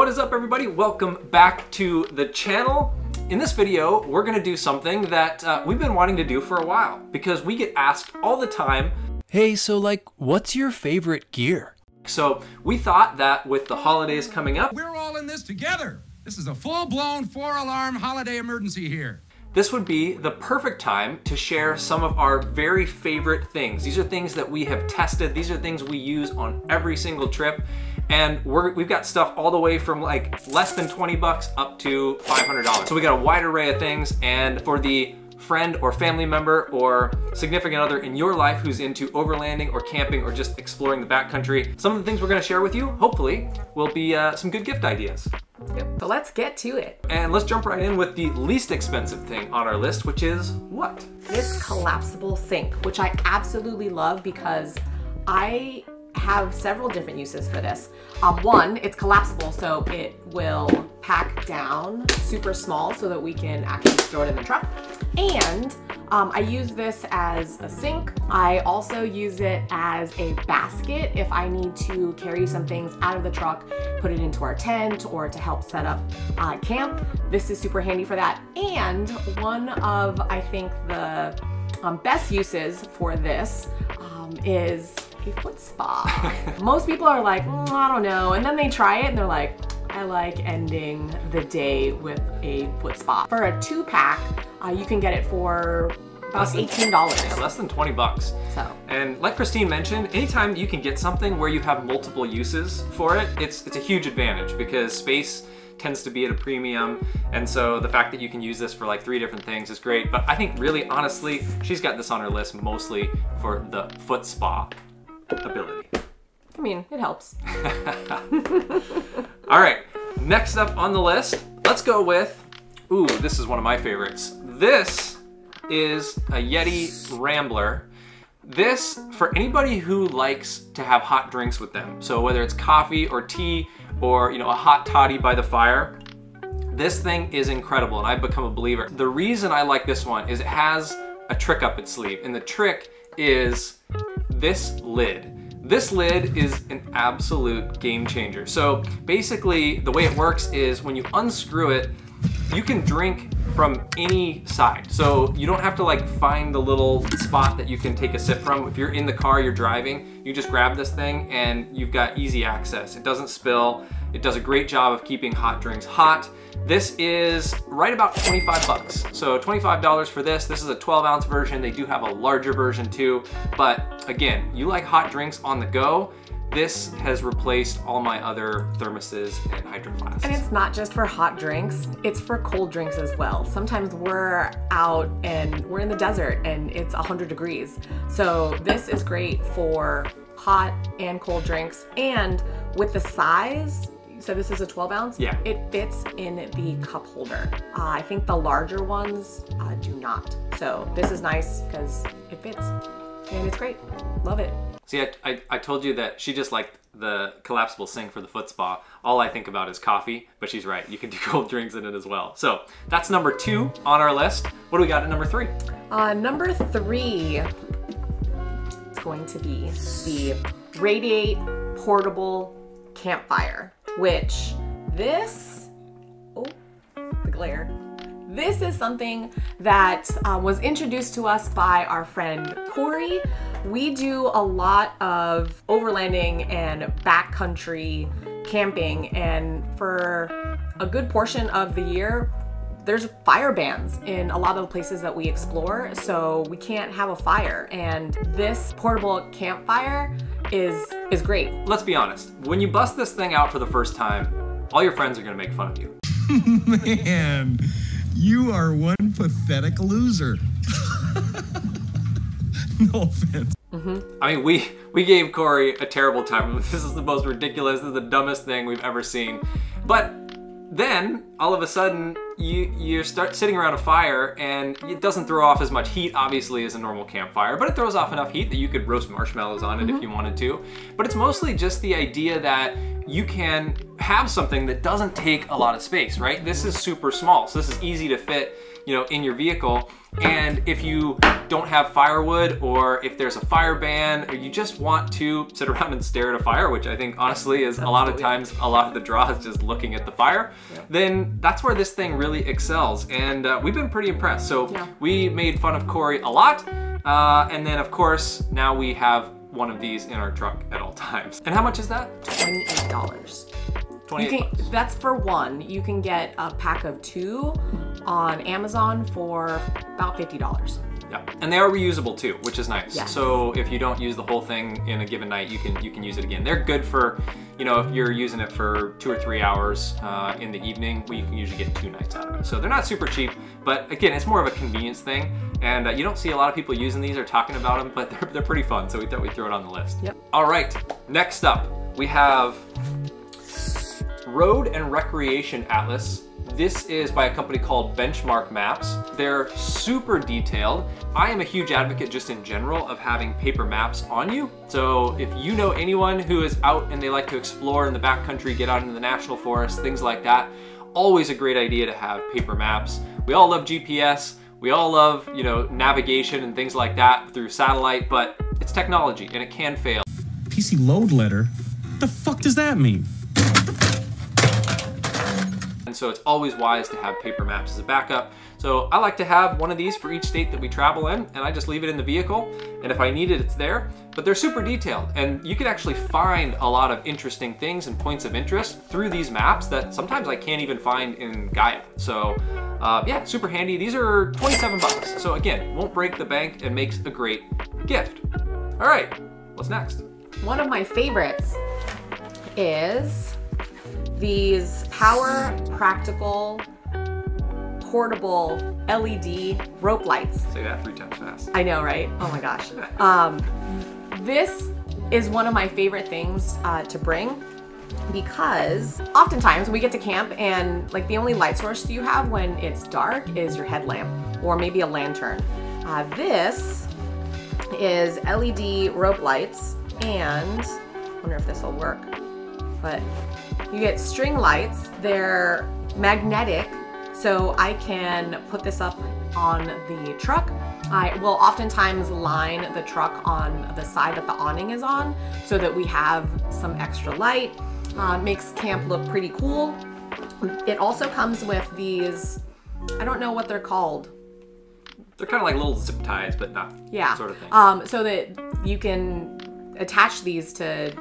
What is up, everybody? Welcome back to the channel. In this video, we're gonna do something that we've been wanting to do for a while because we get asked all the time, hey, so like, what's your favorite gear? So we thought that with the holidays coming up, we're all in this together. This is a full-blown 4-alarm holiday emergency here. This would be the perfect time to share some of our very favorite things. These are things that we have tested. These are things we use on every single trip. And we've got stuff all the way from like less than 20 bucks up to $500. So we got a wide array of things. And for the friend or family member or significant other in your life who's into overlanding or camping or just exploring the backcountry, some of the things we're gonna share with you, hopefully, will be some good gift ideas. Yep. So let's get to it. And let's jump right in with the least expensive thing on our list, which is what? This collapsible sink, which I absolutely love because I have several different uses for this. One, it's collapsible, so it will pack down super small so that we can actually store it in the truck. And I use this as a sink. I also use it as a basket if I need to carry some things out of the truck, put it into our tent, or to help set up camp. This is super handy for that. And one of, I think, the best uses for this is a foot spa. Most people are like, I don't know. And then they try it and they're like, I like ending the day with a foot spa. For a 2-pack, you can get it for about $18. Yeah, less than 20 bucks. So. And like Christine mentioned, anytime you can get something where you have multiple uses for it, it's a huge advantage because space tends to be at a premium. And so the fact that you can use this for like 3 different things is great. But I think really, honestly, she's got this on her list mostly for the foot spa ability. I mean, it helps. All right, next up on the list, let's go with, ooh, this is one of my favorites. This is a Yeti Rambler. This, for anybody who likes to have hot drinks with them, so whether it's coffee or tea or, you know, a hot toddy by the fire, this thing is incredible and I've become a believer. The reason I like this one is it has a trick up its sleeve, and the trick is this lid. This lid is an absolute game changer. So basically the way it works is when you unscrew it, you can drink from any side. So you don't have to like find the little spot that you can take a sip from. If you're in the car, you're driving, you just grab this thing and you've got easy access. It doesn't spill. It does a great job of keeping hot drinks hot. This is right about 25 bucks. So $25 for this. This is a 12-ounce version. They do have a larger version too. But again, you like hot drinks on the go. This has replaced all my other thermoses and hydro flasks. And it's not just for hot drinks, it's for cold drinks as well. Sometimes we're out and we're in the desert and it's 100 degrees. So this is great for hot and cold drinks. And with the size, so this is a 12-ounce? Yeah. It fits in the cup holder. I think the larger ones do not. So this is nice because it fits and it's great. Love it. See, I told you that she just liked the collapsible sink for the foot spa. All I think about is coffee, but she's right. You can do cold drinks in it as well. So that's number 2 on our list. What do we got at number 3? Number 3 is going to be the Radiate Portable Campfire, which this, oh, the glare. This is something that was introduced to us by our friend Corey. We do a lot of overlanding and backcountry camping, and for a good portion of the year, there's fire bans in a lot of the places that we explore, so we can't have a fire, and this portable campfire is great. Let's be honest, when you bust this thing out for the first time, all your friends are gonna make fun of you. Man. You are one pathetic loser. No offense. Mm-hmm. I mean, we gave Corey a terrible time. This is the most ridiculous, this is the dumbest thing we've ever seen. But then, all of a sudden, you start sitting around a fire and it doesn't throw off as much heat, obviously, as a normal campfire, but it throws off enough heat that you could roast marshmallows on it if you wanted to. But it's mostly just the idea that you can have something that doesn't take a lot of space, right? This is super small, so this is easy to fit, you know, in your vehicle. And if you don't have firewood, or if there's a fire ban, or you just want to sit around and stare at a fire, which I think honestly is a lot of times, a lot of the draw is just looking at the fire, then that's where this thing really excels. And we've been pretty impressed. So we made fun of Corey a lot. And then of course, now we have one of these in our truck at all times. And how much is that? $28. That's for one. You can get a pack of two on Amazon for about $50. Yeah, and they are reusable too, which is nice. Yes. So if you don't use the whole thing in a given night, you can use it again. They're good for, you know, if you're using it for 2 or 3 hours in the evening, well, you can usually get 2 nights out of it. So they're not super cheap, but again, it's more of a convenience thing. And you don't see a lot of people using these or talking about them, but they're pretty fun. So we thought we'd throw it on the list. Yep. All right, next up we have Road and Recreation Atlas. This is by a company called Benchmark Maps. They're super detailed. I am a huge advocate just in general of having paper maps on you. So if you know anyone who is out and they like to explore in the backcountry, get out into the national forest, things like that, always a great idea to have paper maps. We all love GPS. We all love, you know, navigation and things like that through satellite, but it's technology and it can fail. PC load letter? What the fuck does that mean? And so it's always wise to have paper maps as a backup. So I like to have one of these for each state that we travel in, and I just leave it in the vehicle. And if I need it, it's there. But they're super detailed, and you can actually find a lot of interesting things and points of interest through these maps that sometimes I can't even find in Gaia. So yeah, super handy. These are $27. So again, won't break the bank and makes a great gift. All right, what's next? One of my favorites is these Power Practical portable LED rope lights. Say that 3 times fast. I know, right? Oh my gosh. This is one of my favorite things to bring, because oftentimes we get to camp and like the only light source you have when it's dark is your headlamp or maybe a lantern. This is LED rope lights, and I wonder if this will work, but you get string lights. They're magnetic, so I can put this up on the truck. I will oftentimes line the truck on the side that the awning is on so that we have some extra light. Makes camp look pretty cool. It also comes with these, I don't know what they're called. They're kind of like little zip ties, but not sort of thing. So that you can attach these to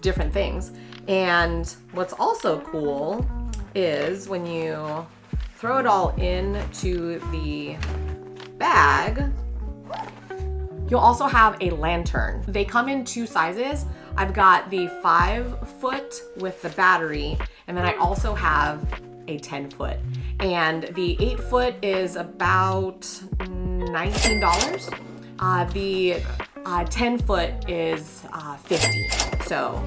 different things. And what's also cool is when you throw it all into the bag, you'll also have a lantern. They come in 2 sizes. I've got the 5-foot with the battery, and then I also have a 10-foot. And the 8-foot is about $19. The 10-foot is $50. So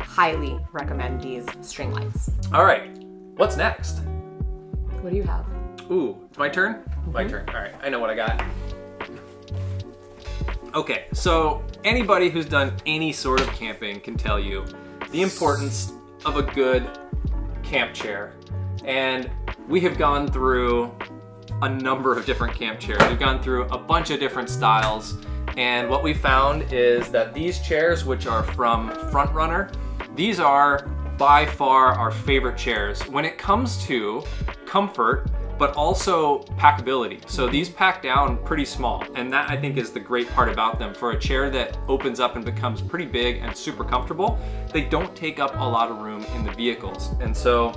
highly recommend these string lights. All right, what's next? What do you have? Ooh, it's my turn? Mm-hmm. My turn, all right, I know what I got. Okay, so anybody who's done any sort of camping can tell you the importance of a good camp chair. And we have gone through a number of different camp chairs. We've gone through a bunch of different styles. And what we found is that these chairs, which are from FrontRunner, these are by far our favorite chairs when it comes to comfort, but also packability. So these pack down pretty small, and that I think is the great part about them. For a chair that opens up and becomes pretty big and super comfortable, they don't take up a lot of room in the vehicles. And so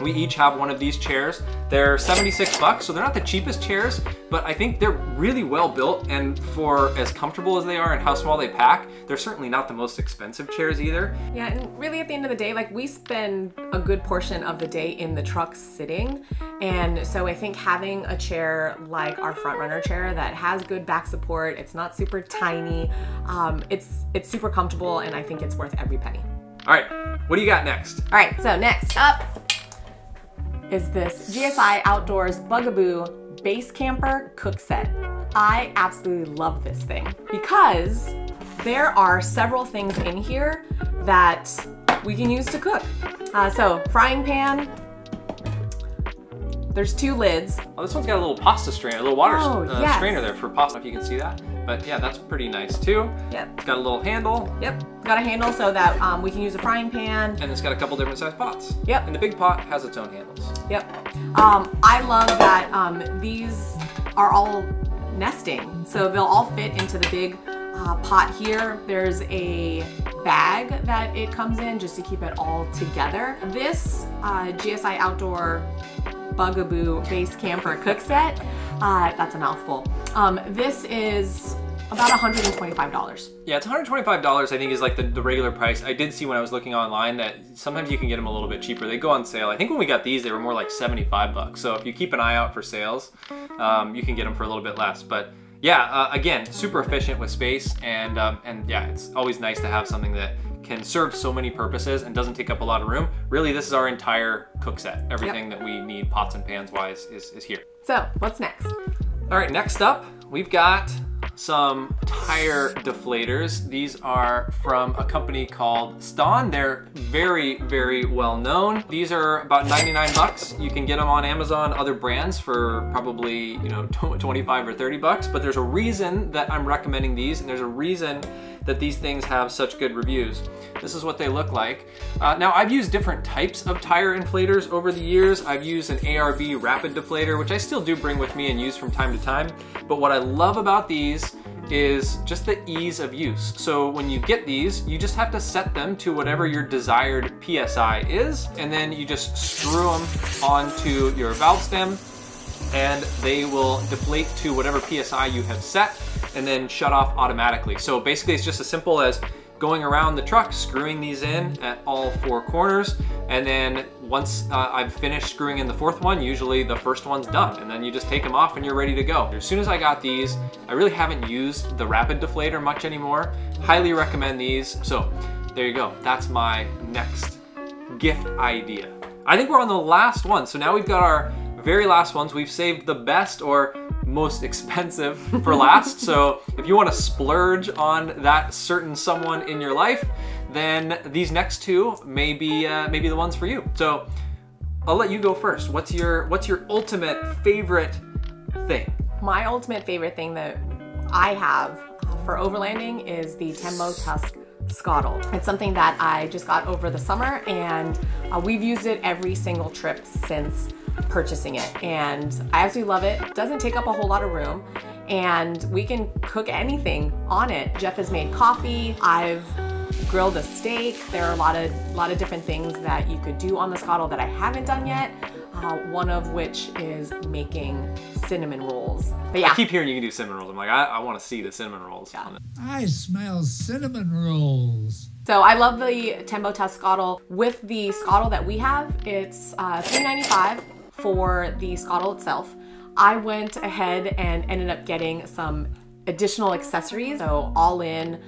we each have one of these chairs. They're $76, so they're not the cheapest chairs, but I think they're really well built, and for as comfortable as they are and how small they pack, they're certainly not the most expensive chairs either. Yeah, and really at the end of the day, like we spend a good portion of the day in the truck sitting, and so I think having a chair like our FrontRunner chair that has good back support, it's not super tiny, it's super comfortable, and I think it's worth every penny. All right, what do you got next? All right, so next up is this GSI Outdoors Bugaboo Base Camper Cook Set. I absolutely love this thing because there are several things in here that we can use to cook. So frying pan, There's two lids. Oh, this one's got a little pasta strainer, a little water strainer there for pasta, if you can see that. But yeah, that's pretty nice too. Yep. It's got a little handle. Yep. Got a handle so that we can use a frying pan. And it's got a couple different size pots. Yep. And the big pot has its own handles. Yep. I love that these are all nesting. So they'll all fit into the big pot here. There's a bag that it comes in just to keep it all together. This GSI Outdoor Bugaboo Base Camper Cook Set, that's a mouthful. This is about $125. Yeah, it's $125 I think is like the regular price. I did see when I was looking online that sometimes you can get them a little bit cheaper. They go on sale. I think when we got these, they were more like $75. So if you keep an eye out for sales, you can get them for a little bit less. But yeah, again, super efficient with space, and yeah, it's always nice to have something that can serve so many purposes and doesn't take up a lot of room. Really, this is our entire cook set. Everything that we need pots and pans wise is here. So what's next? All right, next up, we've got some tire deflators. These are from a company called Staun. They're very, very well known. These are about 99 bucks. You can get them on Amazon, other brands for probably, you know, 25 or 30 bucks, but there's a reason that I'm recommending these, and there's a reason that these things have such good reviews. This is what they look like. Now, I've used different types of tire inflators over the years. I've used an ARB rapid deflator, which I still do bring with me and use from time to time. But what I love about these is just the ease of use. So when you get these, you just have to set them to whatever your desired PSI is, and then you just screw them onto your valve stem, and they will deflate to whatever PSI you have set and then shut off automatically. So basically it's just as simple as going around the truck, screwing these in at all four corners, and then once I've finished screwing in the fourth one, usually the first one's done, and then you just take them off and you're ready to go. As soon as I got these, I really haven't used the rapid deflator much anymore. Highly recommend these. So there you go. That's my next gift idea. I think we're on the last one. So now we've got our very last ones. We've saved the best or most expensive for last. So if you want to splurge on that certain someone in your life, then these next two may be the ones for you. So I'll let you go first. What's your ultimate favorite thing? My ultimate favorite thing that I have for overlanding is the Tembo Tusk Skottle. It's something that I just got over the summer, and we've used it every single trip since purchasing it, and I absolutely love it. It doesn't take up a whole lot of room, and we can cook anything on it. Jeff has made coffee. I've grilled a steak. There are a lot of different things that you could do on the Skottle that I haven't done yet. One of which is making cinnamon rolls. But yeah, I keep hearing you can do cinnamon rolls. I'm like, I want to see the cinnamon rolls. Yeah. I smell cinnamon rolls. So I love the Tembo Tusk Skottle. With the Skottle that we have, it's $3.95 for the Skottle itself. I went ahead and ended up getting some additional accessories. So all in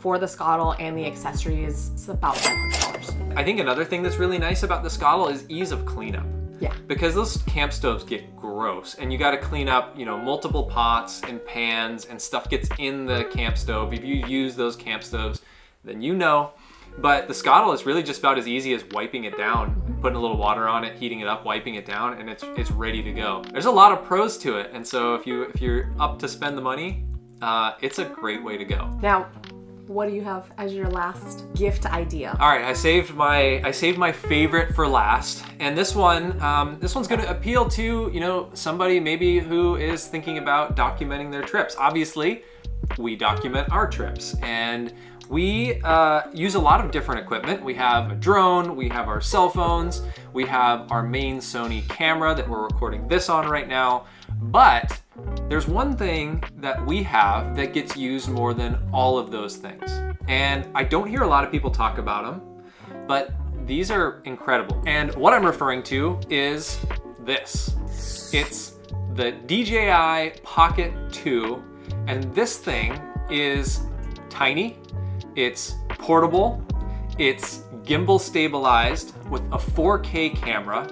for the Skottle and the accessories, it's about $500. I think another thing that's really nice about the Skottle is ease of cleanup. Yeah. Because those camp stoves get gross, and you got to clean up, you know, multiple pots and pans, and stuff gets in the camp stove. If you use those camp stoves, then you know. But the Skottle is really just about as easy as wiping it down, putting a little water on it, heating it up, wiping it down, and it's ready to go. There's a lot of pros to it, and so if you're up to spend the money, it's a great way to go. Now, what do you have as your last gift idea? All right, I saved my favorite for last, and this one's going to appeal to, you know, somebody maybe who is thinking about documenting their trips. Obviously, we document our trips, and we use a lot of different equipment. We have a drone, we have our cell phones, we have our main Sony camera that we're recording this on right now, but there's one thing that we have that gets used more than all of those things. And I don't hear a lot of people talk about them, but these are incredible. And what I'm referring to is this. It's the DJI Pocket 2, and this thing is tiny, it's portable, it's gimbal stabilized with a 4K camera.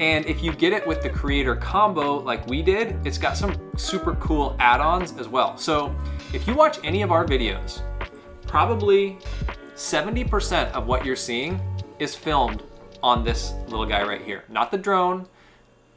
And if you get it with the creator combo like we did, it's got some super cool add-ons as well. So if you watch any of our videos, probably 70% of what you're seeing is filmed on this little guy right here. Not the drone,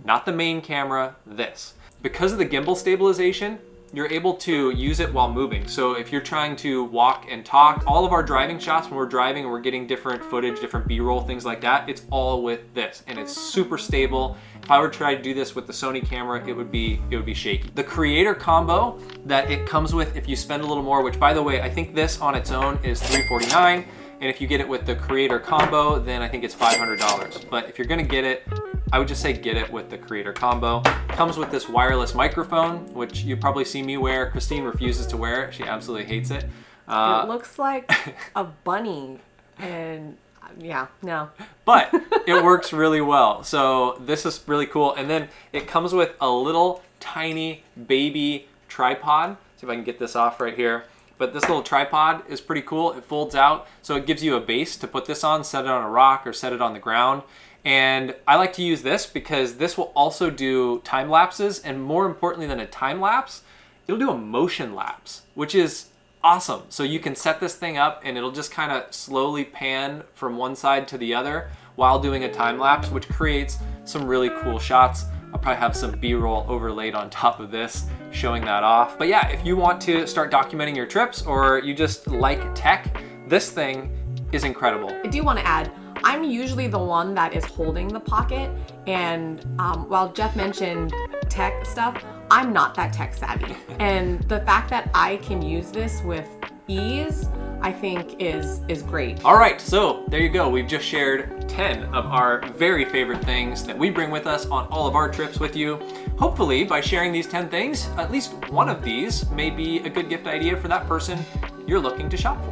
not the main camera, this. Because of the gimbal stabilization, you're able to use it while moving. So if you're trying to walk and talk, all of our driving shots when we're driving and we're getting different footage, different B-roll, things like that, it's all with this, and it's super stable. If I were to try to do this with the Sony camera, it would be shaky. The creator combo that it comes with, if you spend a little more, which by the way, I think this on its own is $349, and if you get it with the creator combo, then I think it's $500. But if you're gonna get it, I would just say get it with the creator combo. Comes with this wireless microphone, which you probably see me wear. Christine refuses to wear it. She absolutely hates it. It looks like a bunny, and yeah, no. But it works really well. So this is really cool. And then it comes with a little tiny baby tripod. See if I can get this off right here. But this little tripod is pretty cool. It folds out, so it gives you a base to put this on, set it on a rock or set it on the ground. And I like to use this because this will also do time lapses, and more importantly than a time lapse, it'll do a motion lapse, which is awesome. So you can set this thing up and it'll just kind of slowly pan from one side to the other while doing a time lapse, which creates some really cool shots. I'll probably have some B-roll overlaid on top of this showing that off. But yeah, if you want to start documenting your trips or you just like tech, this thing is incredible. I do want to add, I'm usually the one that is holding the pocket, and while Jeff mentioned tech stuff, I'm not that tech savvy. And the fact that I can use this with ease, I think is great. All right, so there you go. We've just shared 10 of our very favorite things that we bring with us on all of our trips with you. Hopefully by sharing these 10 things, at least one of these may be a good gift idea for that person you're looking to shop for.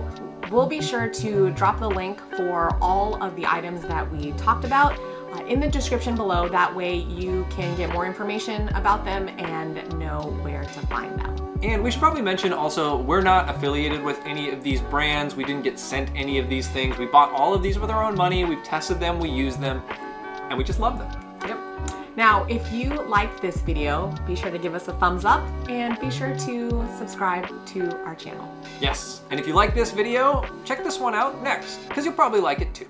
We'll be sure to drop the link for all of the items that we talked about in the description below. That way you can get more information about them and know where to find them. And we should probably mention also, we're not affiliated with any of these brands. We didn't get sent any of these things. We bought all of these with our own money. We've tested them, we use them, and we just love them. Yep. Now, if you liked this video, be sure to give us a thumbs up and be sure to subscribe to our channel. Yes, and if you like this video, check this one out next, because you'll probably like it too.